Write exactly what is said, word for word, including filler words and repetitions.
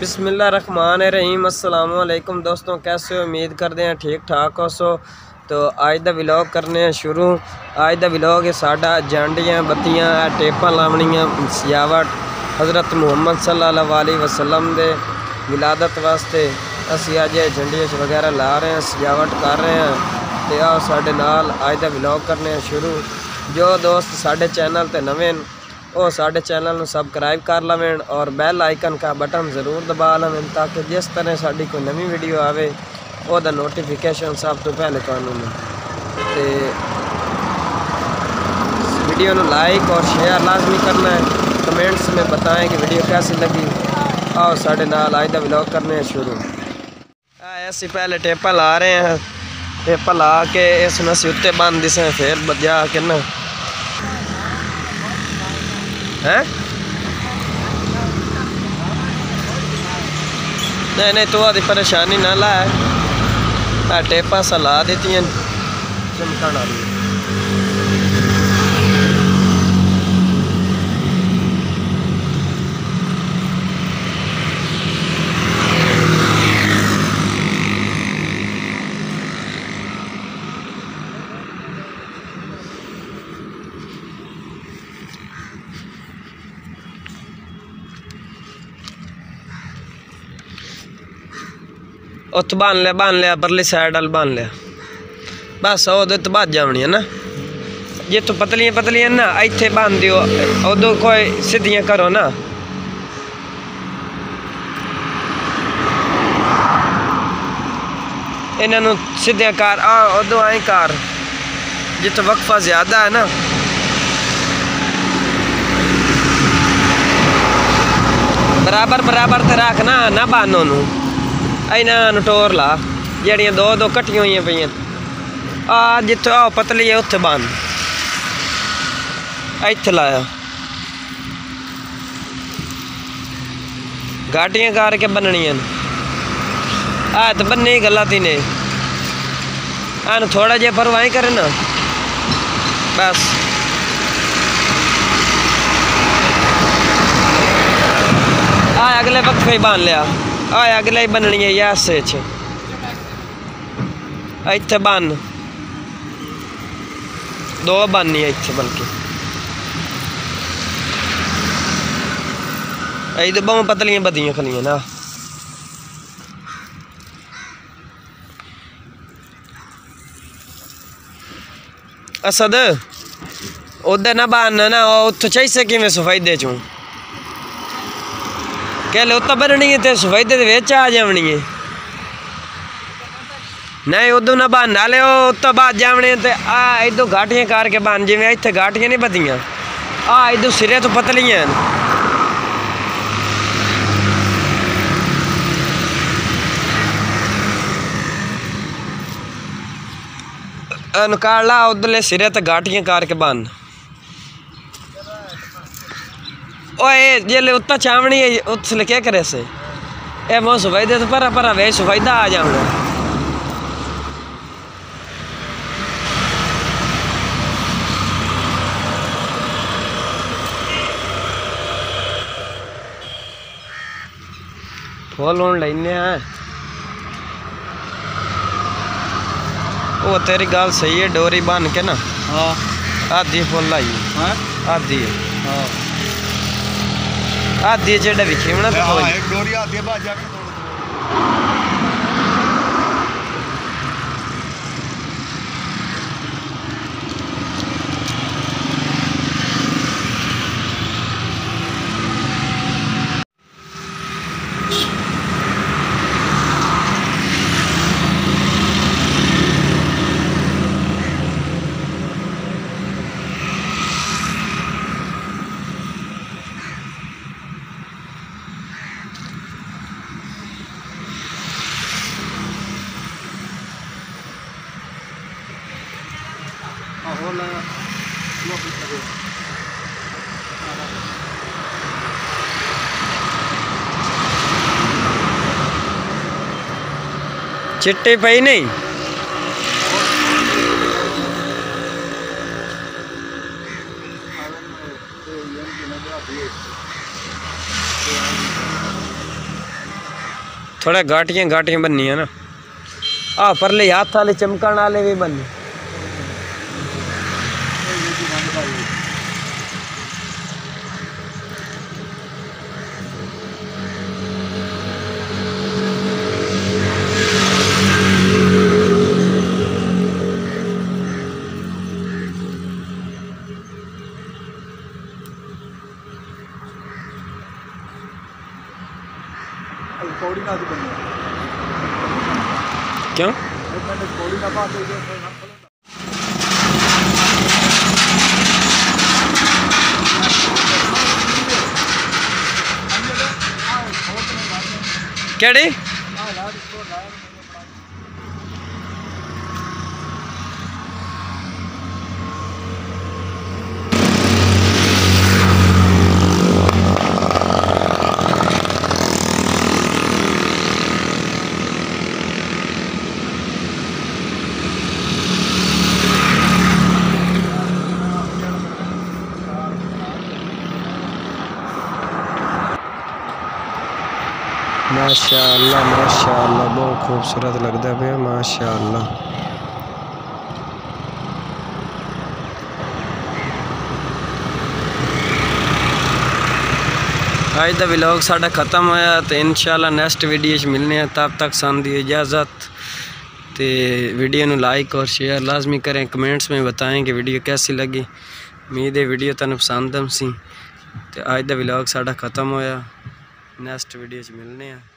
बिस्मिल्लाहिर्रहमानिर्रहीम। अस्सलामुअलैकुम दोस्तों, कैसे हो? उम्मीद करते हैं ठीक ठाक हो। सो तो अज का विलॉग करने शुरू। अज का विलॉग साडा जांडियाँ बत्तियाँ टेपा लावणियाँ सजावट हज़रत मुहम्मद सल्लल्लाहु अलैहि वसल्लम के विलादत वास्ते असी अज झंडियाँ वगैरह ला रहे हैं, सजावट कर रहे हैं। तो आओ साडे नाल अज का विलॉग करने शुरू। जो दोस्त साडे चैनल ते नवे और साढ़े चैनल सबसक्राइब कर लवें और बैल आइकन का बटन जरूर दबा लवें ताकि जिस तरह साड़ी कोई नवी वीडियो आवे वह नोटिफिकेशन सब तो पहले तुहानू मिले। वीडियो को लाइक और शेयर लाजमी करना है। कमेंट्स में बताएं कि वीडियो कैसी लगी। आओ साढ़े नाल आज का व्लॉग करने शुरू। ऐसे पहले टेपा ला रहे हैं, टेपा ला के इस असी उत्ते बन दिसें फिर बजा के ना है? नहीं नहीं तो आदि परेशानी ना ला है। टेपा सला देती हैं चमकाना। उत बन लिया बन लिया परली साइड अल बन लिया बस उद बच जानी है ना। जितों पतलियां पतलियां ना इतने बन दो, उदो कोई सीधियां करो ना। इन्हों सीधिया कर आ उदो आई कर जितों वक्फा ज्यादा है ना। बराबर बराबर तो रखना ना बानो नू इन्हों टोर ला जड़िया दो दो कट्टिया हुई पे आ जितों आओ पतली है उत्थे बन इत्थे लाया गाटियां करके बननिया आ तो बनी गल ने आन थोड़ा जि परवाही करे ना बस। आ अगले वक्फे ही बन लिया आए अगले ही बननी है या सच इतने बन दो बननी है इतने बल्कि तो बहु पतलियां बदियां खलियां ना। असद उधर ना बन ना उतो चाहिए किमें सफायदे चू कहले उत बननी है तो सफायदे आ जावनी है नहीं उदू ना बन हाले उत बाद जावने तो आ इदू गाटियां करके बन जिमें इतने गाटियां नहीं बदियां आ इदू सिरे तो पतलियां। निकाल ला उदले सिरे तो गाटियां करके बन ओए जिले उत्ता चावनी है उसले क्या करे से ए मो सफायदे तो परा परा वे सफायदा आ जाऊंगा। फूल हूँ लेने हैं वो तेरी गाल सही है डोरी बांध के ना। हाँ आधी फूल लाई है आधी हाँ आधी जेड़ा विखेवना तो कोई एक डोरी आधी बाज जावे तोड़ चिट्टी पई नहीं थोड़ा गाटियाँ गाटियाँ बननी है ना। आ परले हाथ वाले चमकन वाले भी बनने। क्यों केड़ी माशाअल्लाह माशाअल्लाह बहुत खूबसूरत लगता है पे माशाअल्लाह। आज का व्लॉग साडा खत्म होया तो इंशाअल्लाह नेक्स्ट वीडियो च मिलने हैं। तब तक सानू दिओ इजाज़त। तो वीडियो नू लाइक और शेयर लाजमी करें। कमेंट्स में बताएं कि वीडियो कैसी लगी। उम्मीद है वीडियो तुहानू पसंद आसी। तो आज का व्लॉग साडा खत्म होया। नेक्स्ट वीडियो च मिलने हैं।